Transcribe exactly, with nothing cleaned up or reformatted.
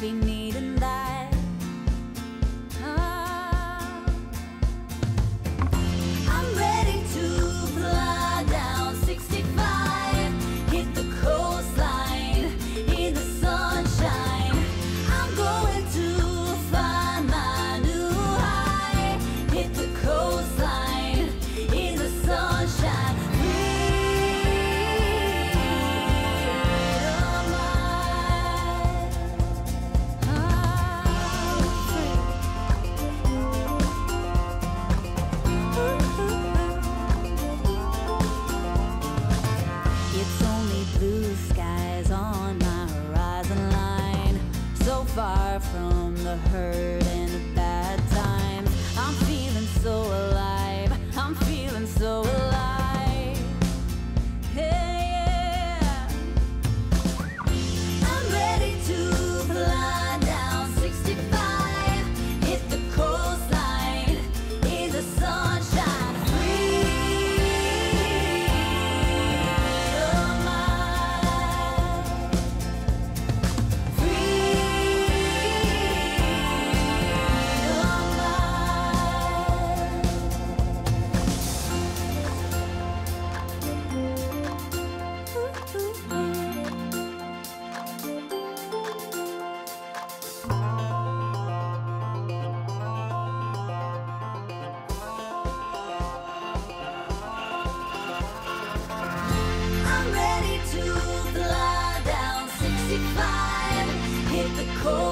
be needing that. Oh. I'm ready to fly down sixty-five, hit the coastline in the sunshine. I'm going to find my new high, hit the coastline in the sunshine. Far from the herd.